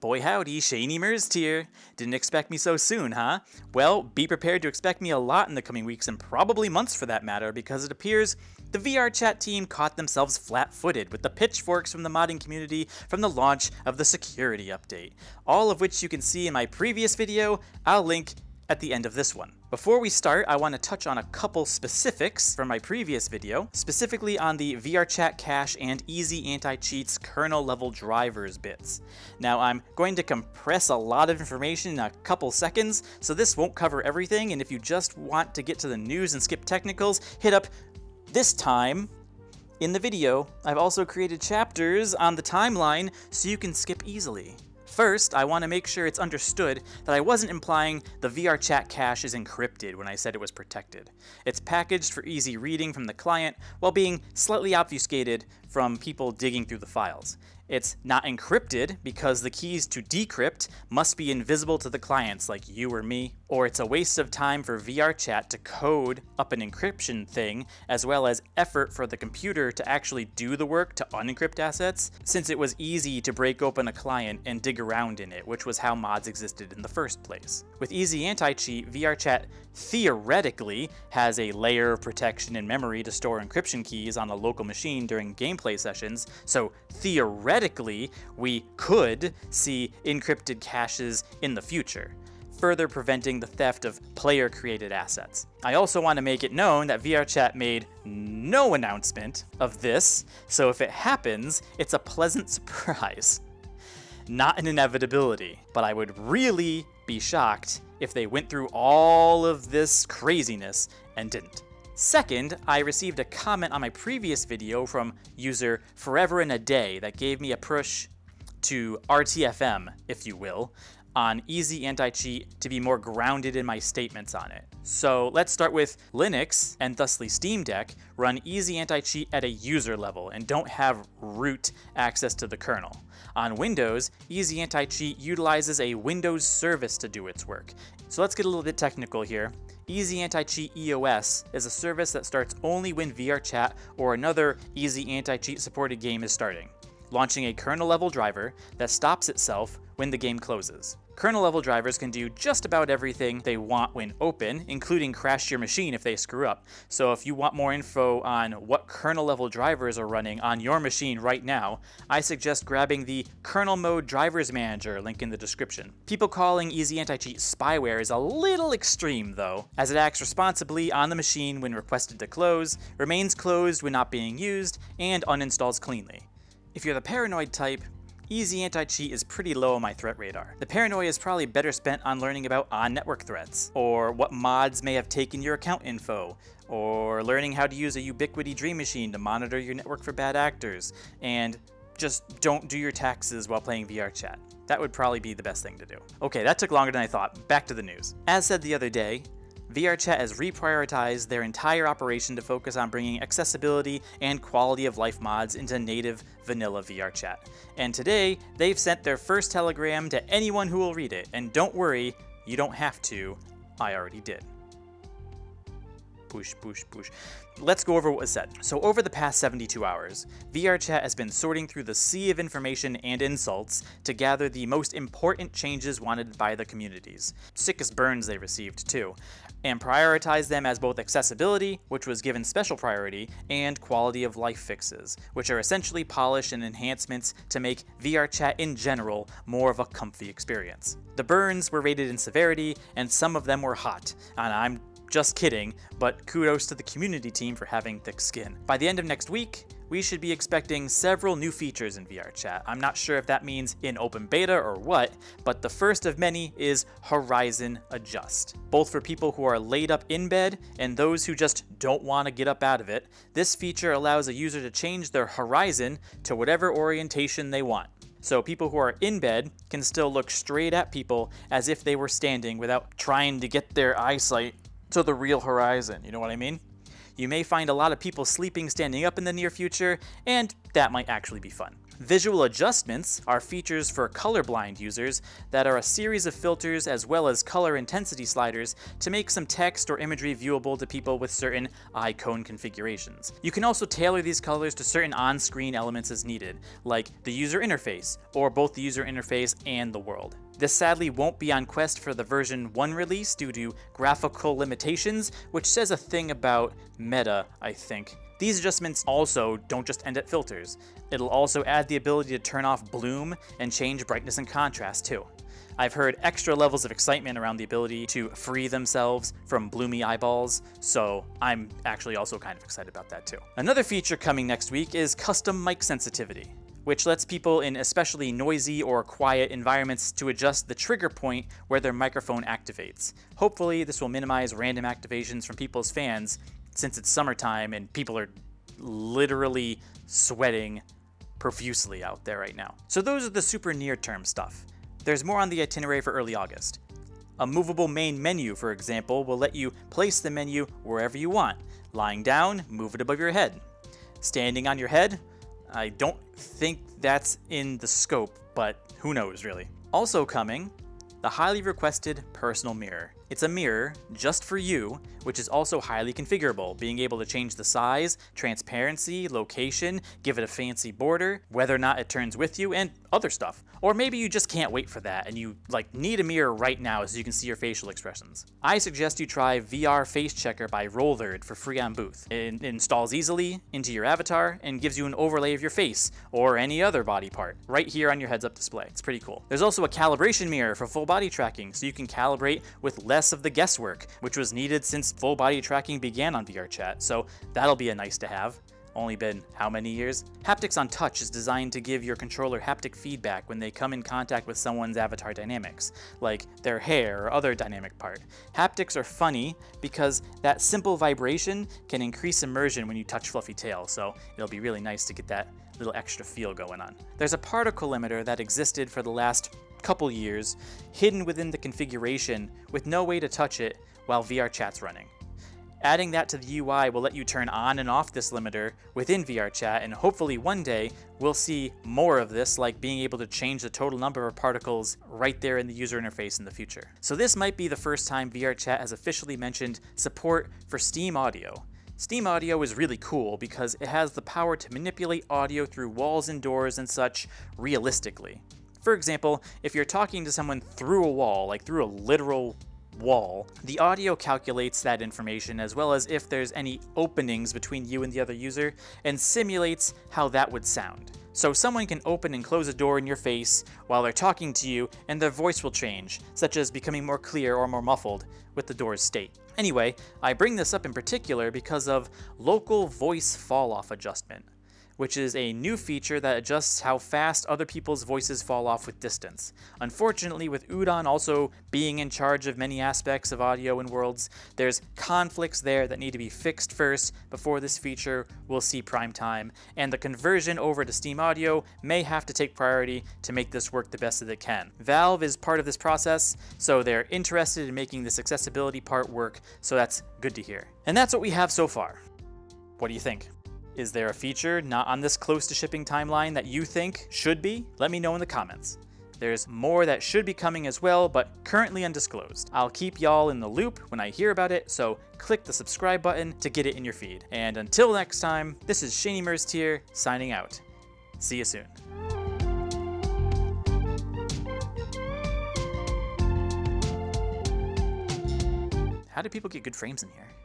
Boy howdy, Shanie MyrsTear. Didn't expect me so soon, huh? Well, be prepared to expect me a lot in the coming weeks and probably months for that matter, because it appears the VRChat team caught themselves flat-footed with the pitchforks from the modding community from the launch of the security update, all of which you can see in my previous video. I'll link at the end of this one. Before we start, I want to touch on a couple specifics from my previous video, specifically on the VRChat cache and Easy Anti-Cheat's kernel level drivers bits. Now, I'm going to compress a lot of information in a couple seconds, so this won't cover everything, and if you just want to get to the news and skip technicals, hit up this time in the video. I've also created chapters on the timeline so you can skip easily. First, I want to make sure it's understood that I wasn't implying the VRChat cache is encrypted when I said it was protected. It's packaged for easy reading from the client while being slightly obfuscated from people digging through the files. It's not encrypted because the keys to decrypt must be invisible to the clients like you or me, or it's a waste of time for VRChat to code up an encryption thing, as well as effort for the computer to actually do the work to unencrypt assets, since it was easy to break open a client and dig around in it, which was how mods existed in the first place. With Easy Anti-Cheat, VRChat theoretically has a layer of protection in memory to store encryption keys on a local machine during gameplay sessions, so theoretically, we could see encrypted caches in the future, further preventing the theft of player-created assets. I also want to make it known that VRChat made no announcement of this, so if it happens, it's a pleasant surprise, not an inevitability. But I would really be shocked if they went through all of this craziness and didn't. Second, I received a comment on my previous video from user Forever in a Day that gave me a push to RTFM, if you will, on Easy Anti-Cheat to be more grounded in my statements on it. So let's start with Linux, and thusly Steam Deck, run Easy Anti-Cheat at a user level and don't have root access to the kernel. On Windows, Easy Anti-Cheat utilizes a Windows service to do its work. So let's get a little bit technical here. Easy Anti-Cheat EOS is a service that starts only when VRChat or another Easy Anti-Cheat supported game is starting, launching a kernel level driver that stops itself when the game closes. Kernel level drivers can do just about everything they want when open, including crash your machine if they screw up. So if you want more info on what kernel level drivers are running on your machine right now, I suggest grabbing the Kernel Mode Drivers Manager link in the description. People calling Easy Anti-Cheat spyware is a little extreme though, as it acts responsibly on the machine when requested to close, remains closed when not being used, and uninstalls cleanly. If you're the paranoid type, Easy Anti-Cheat is pretty low on my threat radar. The paranoia is probably better spent on learning about on-network threats, or what mods may have taken your account info, or learning how to use a Ubiquiti Dream Machine to monitor your network for bad actors, and just don't do your taxes while playing VRChat. That would probably be the best thing to do. Okay, that took longer than I thought. Back to the news. As said the other day, VRChat has reprioritized their entire operation to focus on bringing accessibility and quality of life mods into native vanilla VRChat. And today, they've sent their first telegram to anyone who will read it. And don't worry, you don't have to. I already did. Push, push, push. Let's go over what was said. So over the past 72 hours, VRChat has been sorting through the sea of information and insults to gather the most important changes wanted by the communities. Sickest burns they received too, and prioritize them as both accessibility, which was given special priority, and quality of life fixes, which are essentially polish and enhancements to make VRChat in general more of a comfy experience. The burns were rated in severity, and some of them were hot, and I'm just kidding, but kudos to the community team for having thick skin. By the end of next week, we should be expecting several new features in VRChat. I'm not sure if that means in open beta or what, but the first of many is Horizon Adjust. Both for people who are laid up in bed and those who just don't want to get up out of it, this feature allows a user to change their horizon to whatever orientation they want. So people who are in bed can still look straight at people as if they were standing without trying to get their eyesight to the real horizon, you know what I mean? You may find a lot of people sleeping standing up in the near future, and that might actually be fun. Visual adjustments are features for colorblind users that are a series of filters as well as color intensity sliders to make some text or imagery viewable to people with certain icon configurations. You can also tailor these colors to certain on-screen elements as needed, like the user interface, or both the user interface and the world. This sadly won't be on Quest for the version 1 release due to graphical limitations, which says a thing about Meta, I think. These adjustments also don't just end at filters. It'll also add the ability to turn off bloom and change brightness and contrast too. I've heard extra levels of excitement around the ability to free themselves from bloomy eyeballs, so I'm actually also kind of excited about that too. Another feature coming next week is custom mic sensitivity, which lets people in especially noisy or quiet environments to adjust the trigger point where their microphone activates. Hopefully this will minimize random activations from people's fans, since it's summertime and people are literally sweating profusely out there right now. So those are the super near-term stuff. There's more on the itinerary for early August. A movable main menu, for example, will let you place the menu wherever you want. Lying down, move it above your head. Standing on your head? I don't think that's in the scope, but who knows, really. Also coming, the highly requested personal mirror. It's a mirror just for you, which is also highly configurable, being able to change the size, transparency, location, give it a fancy border, whether or not it turns with you, and other stuff. Or maybe you just can't wait for that and you like need a mirror right now so you can see your facial expressions. I suggest you try VR Face Checker by Rollerd for free on Booth. It installs easily into your avatar and gives you an overlay of your face or any other body part right here on your heads-up display. It's pretty cool. There's also a calibration mirror for full body tracking, so you can calibrate with less of the guesswork, which was needed since full body tracking began on VRChat, so that'll be a nice to have. Only been how many years? Haptics on Touch is designed to give your controller haptic feedback when they come in contact with someone's avatar dynamics, like their hair or other dynamic part. Haptics are funny because that simple vibration can increase immersion when you touch fluffy tail, so it'll be really nice to get that little extra feel going on. There's a particle limiter that existed for the last couple years, hidden within the configuration with no way to touch it while VRChat's running. Adding that to the UI will let you turn on and off this limiter within VRChat, and hopefully one day we'll see more of this, like being able to change the total number of particles right there in the user interface in the future. So this might be the first time VRChat has officially mentioned support for Steam Audio. Steam Audio is really cool because it has the power to manipulate audio through walls and doors and such realistically. For example, if you're talking to someone through a wall, like through a literal wall, the audio calculates that information as well as if there's any openings between you and the other user and simulates how that would sound. So someone can open and close a door in your face while they're talking to you and their voice will change, such as becoming more clear or more muffled with the door's state. Anyway, I bring this up in particular because of local voice fall-off adjustment, which is a new feature that adjusts how fast other people's voices fall off with distance. Unfortunately, with Udon also being in charge of many aspects of audio and worlds, there's conflicts there that need to be fixed first before this feature will see prime time, and the conversion over to Steam Audio may have to take priority to make this work the best that it can. Valve is part of this process, so they're interested in making this accessibility part work, so that's good to hear. And that's what we have so far. What do you think? Is there a feature not on this close to shipping timeline that you think should be? Let me know in the comments. There's more that should be coming as well, but currently undisclosed. I'll keep y'all in the loop when I hear about it, so click the subscribe button to get it in your feed. And until next time, this is Shanie MyrsTear signing out. See you soon. How do people get good frames in here?